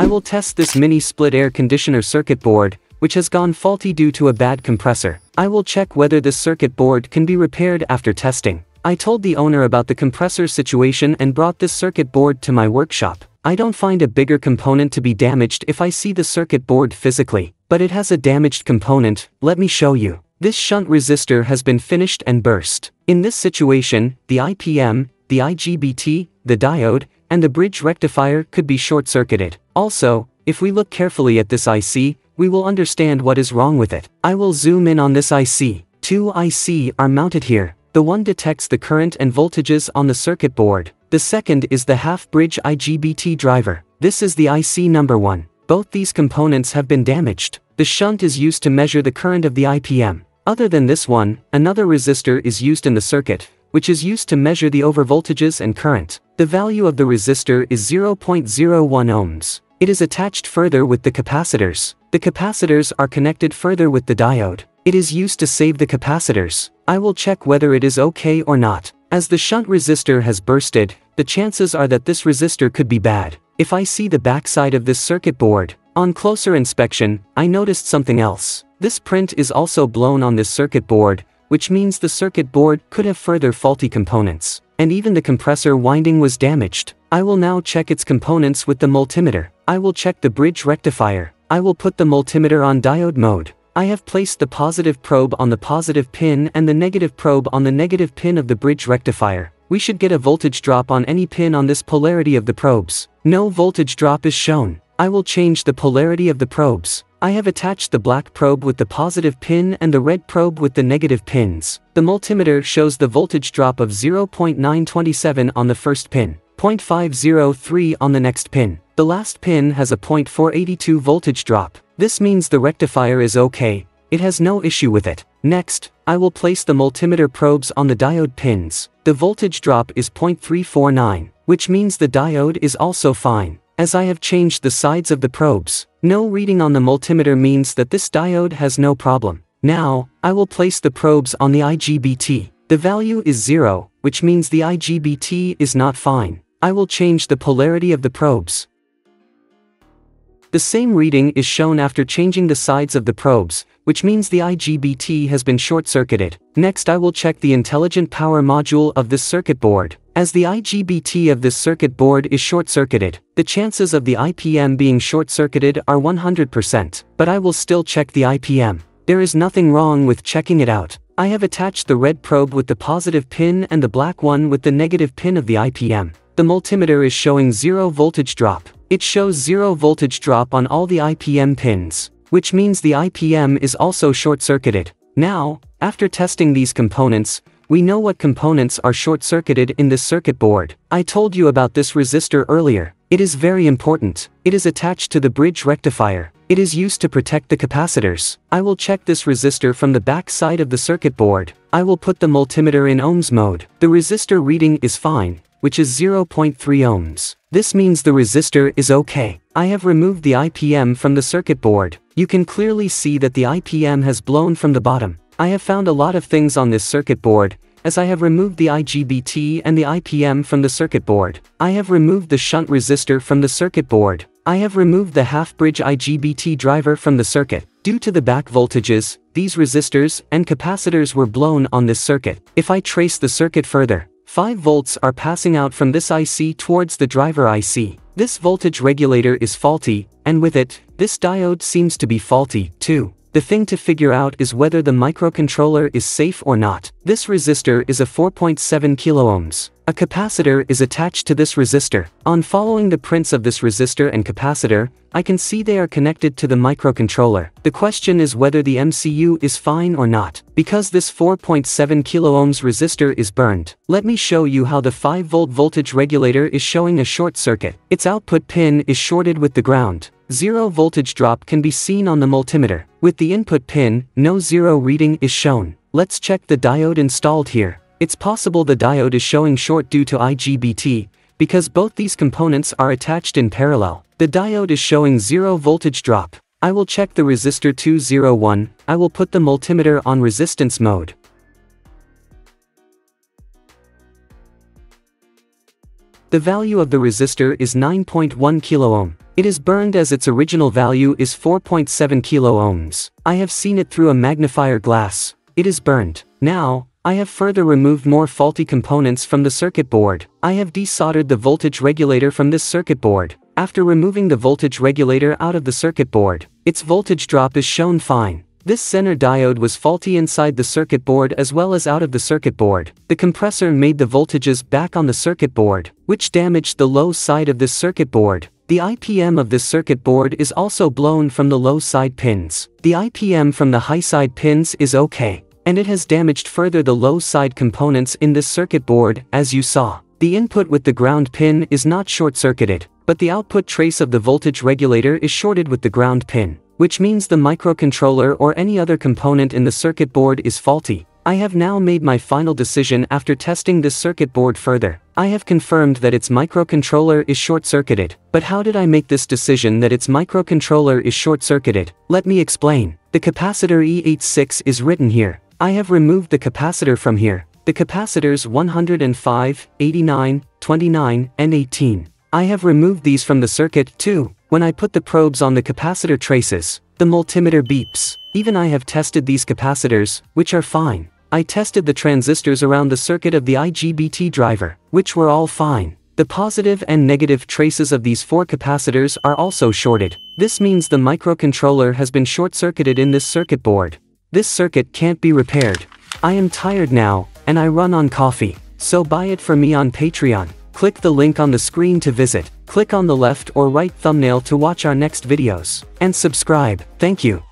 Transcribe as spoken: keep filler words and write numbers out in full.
I will test this mini split air conditioner circuit board, which has gone faulty due to a bad compressor. I will check whether this circuit board can be repaired after testing. I told the owner about the compressor situation and brought this circuit board to my workshop. I don't find a bigger component to be damaged if I see the circuit board physically, but it has a damaged component. Let me show you. This shunt resistor has been finished and burst. In this situation, the I P M, the I G B T, the diode, and the bridge rectifier could be short-circuited. Also, if we look carefully at this I C, we will understand what is wrong with it. I will zoom in on this I C. Two I C are mounted here. The one detects the current and voltages on the circuit board. The second is the half-bridge I G B T driver. This is the I C number one. Both these components have been damaged. The shunt is used to measure the current of the I P M. Other than this one, another resistor is used in the circuit, which is used to measure the overvoltages and current. The value of the resistor is zero point zero one ohms. It is attached further with the capacitors. The capacitors are connected further with the diode. It is used to save the capacitors. I will check whether it is okay or not. As the shunt resistor has bursted, the chances are that this resistor could be bad. If I see the backside of this circuit board, on closer inspection, I noticed something else. This print is also blown on this circuit board, which means the circuit board could have further faulty components. And even the compressor winding was damaged. I will now check its components with the multimeter. I will check the bridge rectifier. I will put the multimeter on diode mode. I have placed the positive probe on the positive pin and the negative probe on the negative pin of the bridge rectifier. We should get a voltage drop on any pin on this polarity of the probes. No voltage drop is shown. I will change the polarity of the probes. I have attached the black probe with the positive pin and the red probe with the negative pins. The multimeter shows the voltage drop of zero point nine two seven on the first pin, zero point five zero three on the next pin. The last pin has a zero point four eight two voltage drop. This means the rectifier is okay. It has no issue with it. Next, I will place the multimeter probes on the diode pins. The voltage drop is zero point three four nine, which means the diode is also fine. As I have changed the sides of the probes, no reading on the multimeter means that this diode has no problem. Now, I will place the probes on the I G B T. The value is zero, which means the I G B T is not fine. I will change the polarity of the probes. The same reading is shown after changing the sides of the probes, which means the I G B T has been short-circuited. Next, I will check the intelligent power module of this circuit board. As the I G B T of this circuit board is short-circuited, the chances of the I P M being short-circuited are one hundred percent, but I will still check the I P M. There is nothing wrong with checking it out. I have attached the red probe with the positive pin and the black one with the negative pin of the I P M. The multimeter is showing zero voltage drop. It shows zero voltage drop on all the I P M pins, which means the I P M is also short-circuited. Now, after testing these components, we know what components are short-circuited in this circuit board. I told you about this resistor earlier. It is very important. It is attached to the bridge rectifier. It is used to protect the capacitors. I will check this resistor from the back side of the circuit board. I will put the multimeter in ohms mode. The resistor reading is fine, which is zero point three ohms. This means the resistor is okay. I have removed the I P M from the circuit board. You can clearly see that the I P M has blown from the bottom. I have found a lot of things on this circuit board, as I have removed the I G B T and the I P M from the circuit board. I have removed the shunt resistor from the circuit board. I have removed the half-bridge I G B T driver from the circuit. Due to the back voltages, these resistors and capacitors were blown on this circuit. If I trace the circuit further, five volts are passing out from this I C towards the driver I C. This voltage regulator is faulty, and with it, this diode seems to be faulty, too. The thing to figure out is whether the microcontroller is safe or not. This resistor is a four point seven kilo ohms. A capacitor is attached to this resistor. On following the prints of this resistor and capacitor, I can see they are connected to the microcontroller. The question is whether the M C U is fine or not. Because this four point seven kilo ohms resistor is burned, let me show you how the five volt voltage regulator is showing a short circuit. Its output pin is shorted with the ground. Zero voltage drop can be seen on the multimeter. With the input pin, no zero reading is shown. Let's check the diode installed here. It's possible the diode is showing short due to I G B T, because both these components are attached in parallel. The diode is showing zero voltage drop. I will check the resistor two zero one, I will put the multimeter on resistance mode. The value of the resistor is nine point one kilo ohm. It is burned as its original value is four point seven kilo ohms. I have seen it through a magnifier glass. It is burned. Now, I have further removed more faulty components from the circuit board. I have desoldered the voltage regulator from this circuit board. After removing the voltage regulator out of the circuit board, its voltage drop is shown fine. This center diode was faulty inside the circuit board as well as out of the circuit board. The compressor made the voltages back on the circuit board, which damaged the low side of this circuit board. The I P M of this circuit board is also blown from the low side pins. The I P M from the high side pins is okay, and it has damaged further the low side components in this circuit board, as you saw. The input with the ground pin is not short-circuited, but the output trace of the voltage regulator is shorted with the ground pin, which means the microcontroller or any other component in the circuit board is faulty. I have now made my final decision after testing this circuit board further. I have confirmed that its microcontroller is short-circuited. But how did I make this decision that its microcontroller is short-circuited? Let me explain. The capacitor E eighty-six is written here. I have removed the capacitor from here. The capacitors one oh five, eighty-nine, twenty-nine, and eighteen. I have removed these from the circuit too. When I put the probes on the capacitor traces, the multimeter beeps. Even I have tested these capacitors, which are fine. I tested the transistors around the circuit of the I G B T driver, which were all fine. The positive and negative traces of these four capacitors are also shorted. This means the microcontroller has been short-circuited in this circuit board. This circuit can't be repaired. I am tired now, and I run on coffee. So buy it for me on Patreon. Click the link on the screen to visit. Click on the left or right thumbnail to watch our next videos. And subscribe. Thank you.